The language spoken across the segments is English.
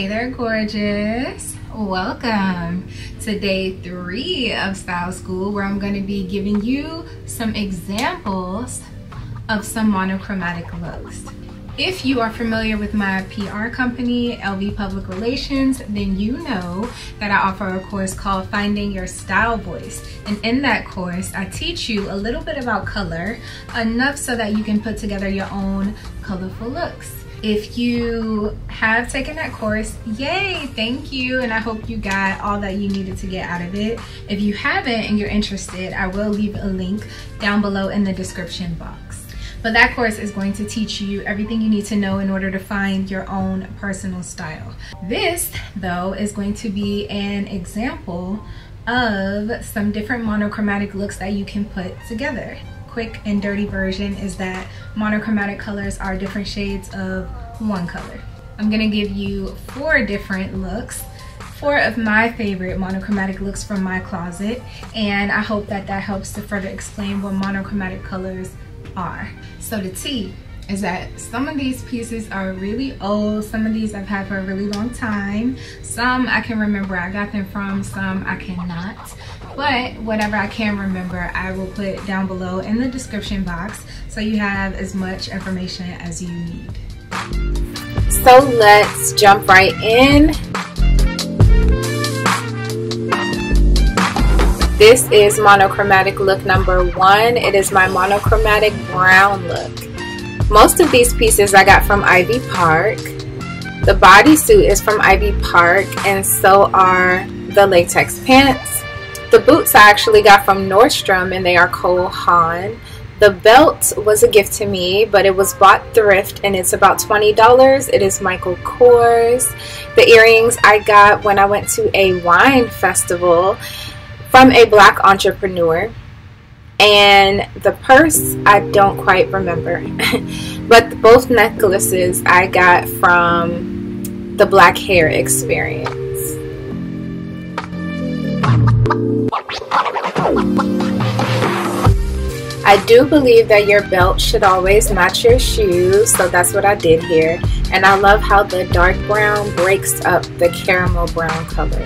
Hey there, gorgeous. Welcome to day 3 of Style School, where I'm going to be giving you some examples of some monochromatic looks. If you are familiar with my PR company, LV Public Relations, then you know that I offer a course called Finding Your Style Voice. And in that course, I teach you a little bit about color, enough so that you can put together your own colorful looks. If you have taken that course, yay, thank you, and I hope you got all that you needed to get out of it. If you haven't and you're interested, I will leave a link down below in the description box. But that course is going to teach you everything you need to know in order to find your own personal style. This, though, is going to be an example of some different monochromatic looks that you can put together. Quick and dirty version is that monochromatic colors are different shades of one color. I'm gonna give you 4 different looks, 4 of my favorite monochromatic looks from my closet, and I hope that that helps to further explain what monochromatic colors are. So the T is that some of these pieces are really old, some of these I've had for a really long time, some I can remember I got them from, some I cannot. But whatever I can remember, I will put down below in the description box so you have as much information as you need. So let's jump right in. This is monochromatic look number 1. It is my monochromatic brown look. Most of these pieces I got from Ivy Park. The bodysuit is from Ivy Park, and so are the latex pants. The boots I actually got from Nordstrom, and they are Cole Haan. The belt was a gift to me, but it was bought thrift, and it's about $20. It is Michael Kors. The earrings I got when I went to a wine festival from a black entrepreneur. And the purse, I don't quite remember. But both necklaces I got from the Black Hair Experience. I do believe that your belt should always match your shoes, so that's what I did here. And I love how the dark brown breaks up the caramel brown color.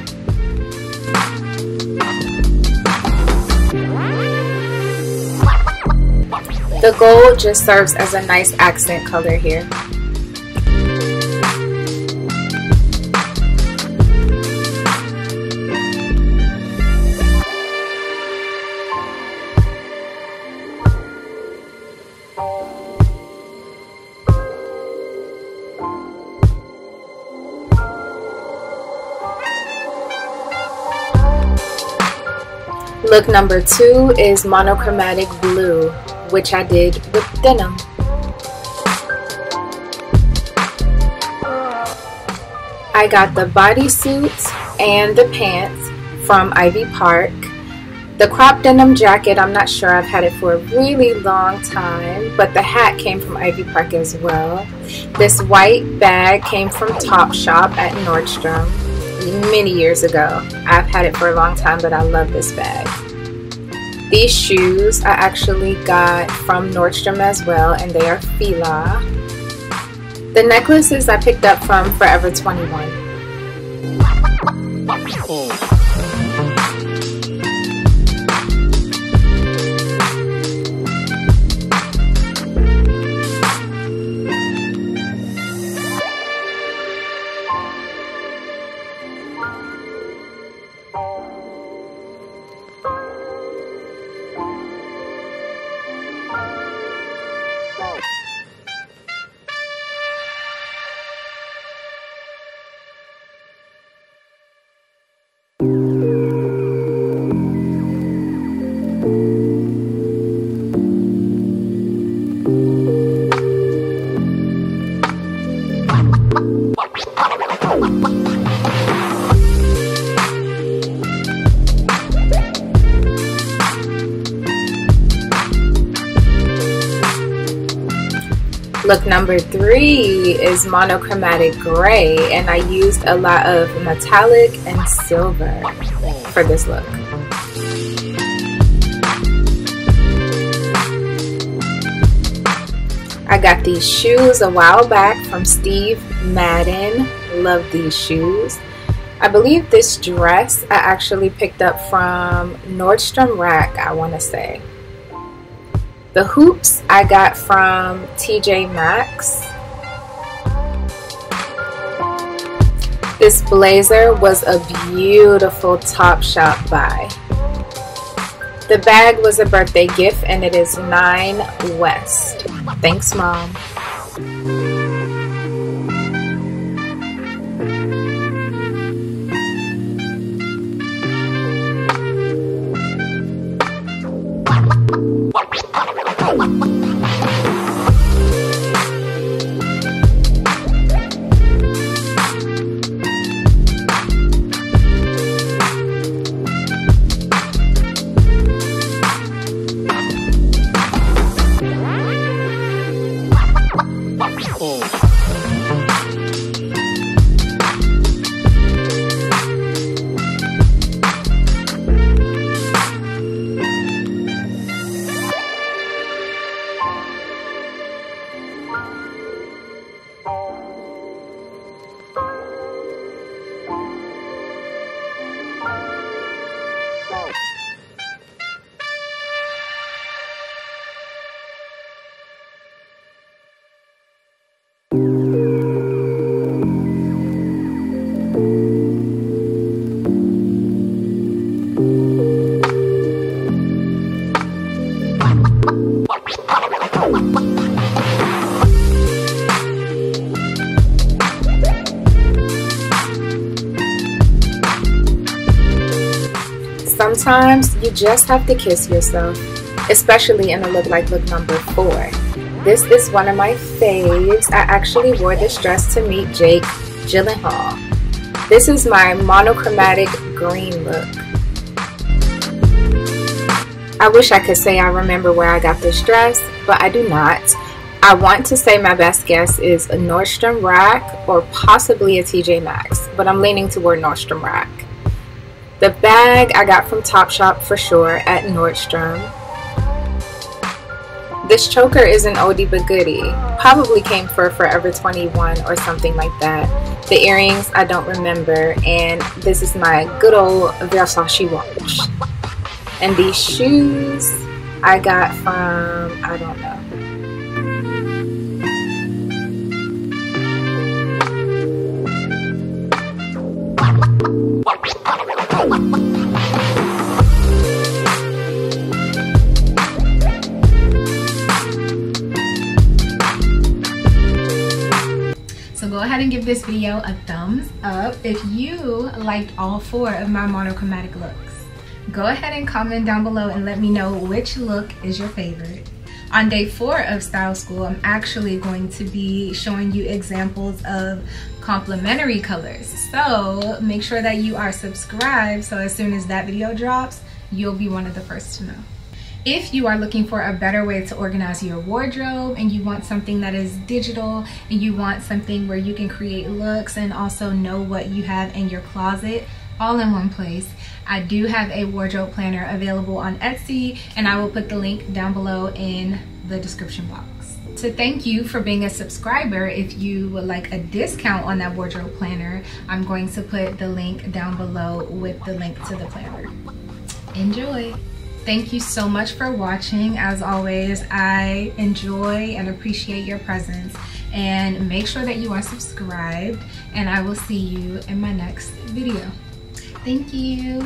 The gold just serves as a nice accent color here. Look number 2 is monochromatic blue, which I did with denim. I got the bodysuit and the pants from Ivy Park. The crop denim jacket, I'm not sure, I've had it for a really long time, but the hat came from Ivy Park as well. This white bag came from Topshop at Nordstrom many years ago. I've had it for a long time, but I love this bag. These shoes I actually got from Nordstrom as well, and they are Fila. The necklaces I picked up from Forever 21. Look number 3 is monochromatic gray, and I used a lot of metallic and silver for this look. I got these shoes a while back from Steve Madden. love these shoes. I believe this dress I actually picked up from Nordstrom Rack, I want to say. The hoops I got from TJ Maxx. This blazer was a beautiful Topshop buy. The bag was a birthday gift and it is Nine West. Thanks, Mom. Sometimes you just have to kiss yourself, especially in a look like look number 4. This is one of my faves. I actually wore this dress to meet Jake Gyllenhaal. This is my monochromatic green look. I wish I could say I remember where I got this dress, but I do not. I want to say my best guess is a Nordstrom Rack or possibly a TJ Maxx, but I'm leaning toward Nordstrom Rack. The bag I got from Topshop for sure at Nordstrom. This choker is an oldie but goodie. Probably came for Forever 21 or something like that. The earrings I don't remember, and this is my good old Versace watch. And these shoes I got from, I don't know. Go ahead and give this video a thumbs up if you liked all 4 of my monochromatic looks. Go ahead and comment down below and let me know which look is your favorite. On day 4 of Style School, I'm actually going to be showing you examples of complementary colors. So make sure that you are subscribed so as soon as that video drops, you'll be one of the first to know. If you are looking for a better way to organize your wardrobe and you want something that is digital and you want something where you can create looks and also know what you have in your closet all in one place, I do have a wardrobe planner available on Etsy, and I will put the link down below in the description box. So thank you for being a subscriber. If you would like a discount on that wardrobe planner, I'm going to put the link down below with the link to the planner. Enjoy. Thank you so much for watching. As always, I enjoy and appreciate your presence, and make sure that you are subscribed, and I will see you in my next video. Thank you.